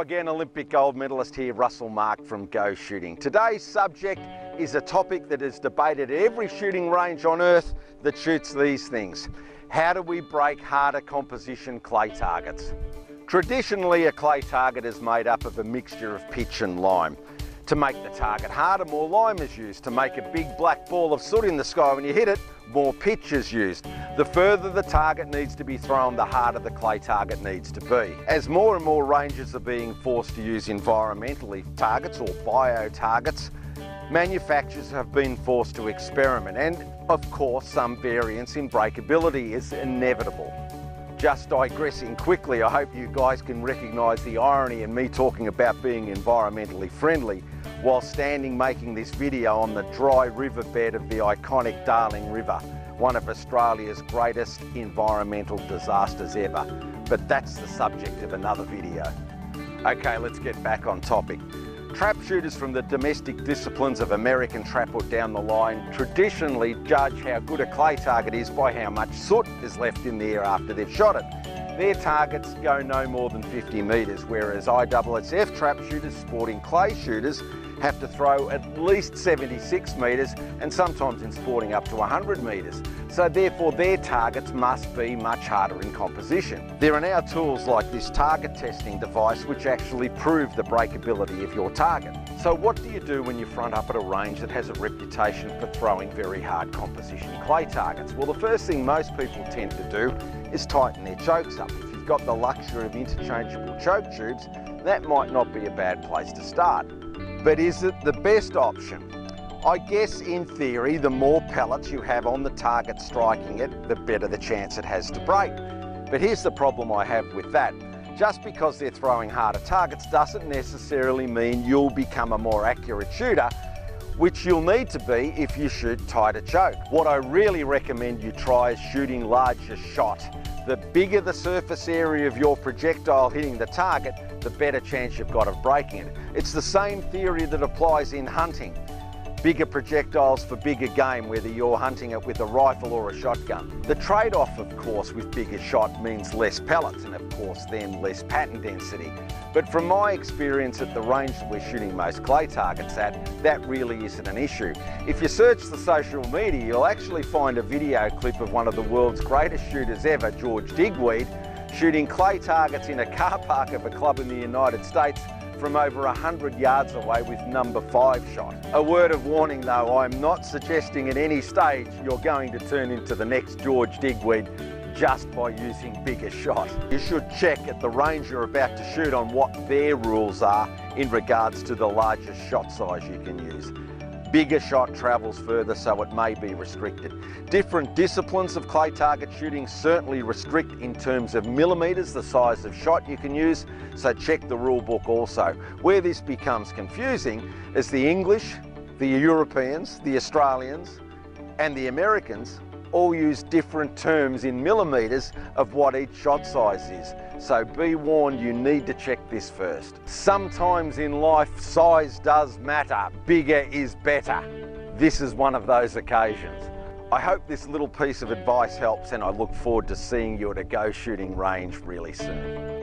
Hello again, Olympic gold medalist here, Russell Mark from Go Shooting. Today's subject is a topic that is debated at every shooting range on earth that shoots these things. How do we break harder composition clay targets? Traditionally, a clay target is made up of a mixture of pitch and lime. To make the target harder, more lime is used. To make a big black ball of soot in the sky when you hit it, more pitch is used. The further the target needs to be thrown, the harder the clay target needs to be. As more and more rangers are being forced to use environmentally targets or bio-targets, manufacturers have been forced to experiment, and of course some variance in breakability is inevitable. Just digressing quickly, I hope you guys can recognise the irony in me talking about being environmentally friendly while standing making this video on the dry riverbed of the iconic Darling River, one of Australia's greatest environmental disasters ever. But that's the subject of another video. Okay, let's get back on topic. Trap shooters from the domestic disciplines of American trap or down the line traditionally judge how good a clay target is by how much soot is left in the air after they've shot it. Their targets go no more than 50 metres, whereas ISSF trap shooters sporting clay shooters have to throw at least 76 metres and sometimes in sporting up to 100 metres. So therefore their targets must be much harder in composition. There are now tools like this target testing device which actually prove the breakability of your target. So what do you do when you front up at a range that has a reputation for throwing very hard composition clay targets? Well, the first thing most people tend to do is tighten their chokes up. If you've got the luxury of interchangeable choke tubes, that might not be a bad place to start. But is it the best option? I guess in theory, the more pellets you have on the target striking it, the better the chance it has to break. But here's the problem I have with that. Just because they're throwing harder targets doesn't necessarily mean you'll become a more accurate shooter, which you'll need to be if you shoot tighter choke. What I really recommend you try is shooting larger shot. The bigger the surface area of your projectile hitting the target, the better chance you've got of breaking it. It's the same theory that applies in hunting. Bigger projectiles for bigger game, whether you're hunting it with a rifle or a shotgun. The trade-off, of course, with bigger shot means less pellets and, of course, then less pattern density. But from my experience at the range that we're shooting most clay targets at, that really isn't an issue. If you search the social media, you'll actually find a video clip of one of the world's greatest shooters ever, George Digweed, shooting clay targets in a car park of a club in the United States from over 100 yards away with number 5 shot. A word of warning though, I'm not suggesting at any stage you're going to turn into the next George Digweed just by using bigger shot. You should check at the range you're about to shoot on what their rules are in regards to the largest shot size you can use. Bigger shot travels further, so it may be restricted. Different disciplines of clay target shooting certainly restrict in terms of millimetres the size of shot you can use, so check the rule book also. Where this becomes confusing is the English, the Europeans, the Australians and the Americans all use different terms in millimetres of what each shot size is. So be warned, you need to check this first. Sometimes in life, size does matter. Bigger is better. This is one of those occasions. I hope this little piece of advice helps, and I look forward to seeing you at a Go Shooting range really soon.